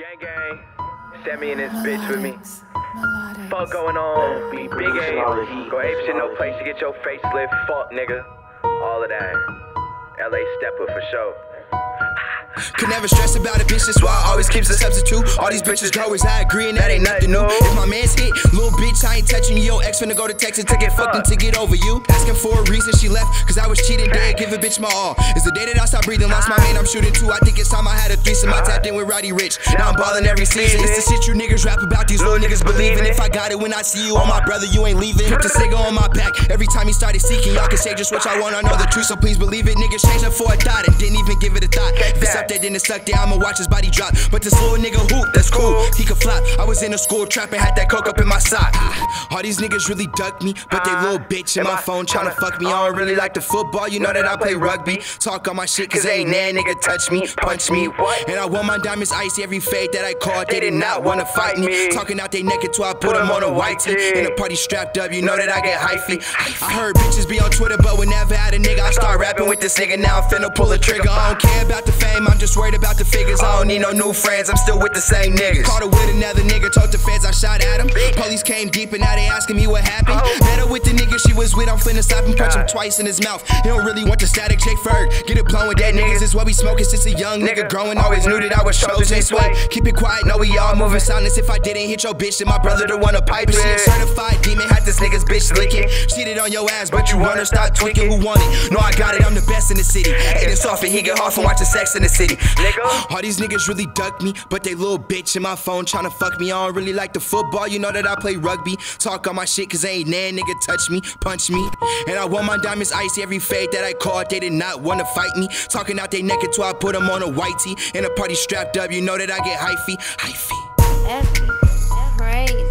Gang gang, send me in this bitch with me. Fuck going on, be big A. Go ape shit, no place to get your face lit. Fuck nigga, all of that. LA stepper for sure. Could never stress about a bitch, that's why I always keeps a substitute. All these bitches growers, I agree, and that ain't nothing new. If my man's hit, little bitch, I ain't touching you. Yo, ex finna go to Texas to get fucking to get over you. Asking for a reason she left, cause I was cheating, did give a bitch my all. It's the day that I stopped breathing, lost my man, I'm shooting too. I think it's time I had a threesome, I tapped in with Roddy Rich. Now I'm ballin' every season. It's the shit you niggas rap about, these little niggas believing. If I got it when I see you, oh my brother, you ain't leaving. Put the cigar on my back, every time he started seeking. Y'all can say just what y'all want, I know the truth, so please believe it. Niggas changed up for a thought and didn't even give it a thought. Then it sucked, yeah, I'ma watch his body drop. But this little nigga hoop, that's cool, he could flop. I was in a school trap and had that coke up in my sock. All these niggas really duck me, but they little bitch in my phone tryna fuck me. I don't really like the football, you know that I play rugby. Talk all my shit, cause ain't that nigga touch me, punch me. And I wore my diamonds icy every fade that I caught. They did not wanna fight me, talking out they neck until I put them on a white tee. In a party strapped up, you know that I get hyphy. I heard bitches be on Twitter, but whenever I had a nigga, I start rapping with this nigga. Now I'm finna pull a trigger. I don't care about the fame, I'm just worried about the figures. I don't need no new friends, I'm still with the same niggas. Caught it with another nigga, told the feds I shot at him. Police came deep and now they asking me what happened. Met her with the nigga she was with, I'm finna slap him, punch him twice in his mouth. He don't really want the static, J. Ferg, get it blowing. Dead niggas is what we smoking since a young nigga growing. Always knew that I was chosen, they sweat. Keep it quiet, know we all moving silence. If I didn't hit your bitch, then my brother the one to pipe. She a certified demon, had this nigga's bitch licking. Cheated on your ass, but you want her, stop tweaking. Who want it? No, I got it, I'm the best in the city. Ain't it soft and he get off and watching Sex in the City. All these niggas really duck me, but they little bitch in my phone tryna fuck me. I don't really like the football, you know that I play rugby. Talk all my shit, cause ain't that nigga touch me, punch me. And I wore my diamonds icy every fade that I caught. They did not wanna fight me, talking out they neck until I put them on a white tee. In a party strapped up, you know that I get hyphy. That's crazy.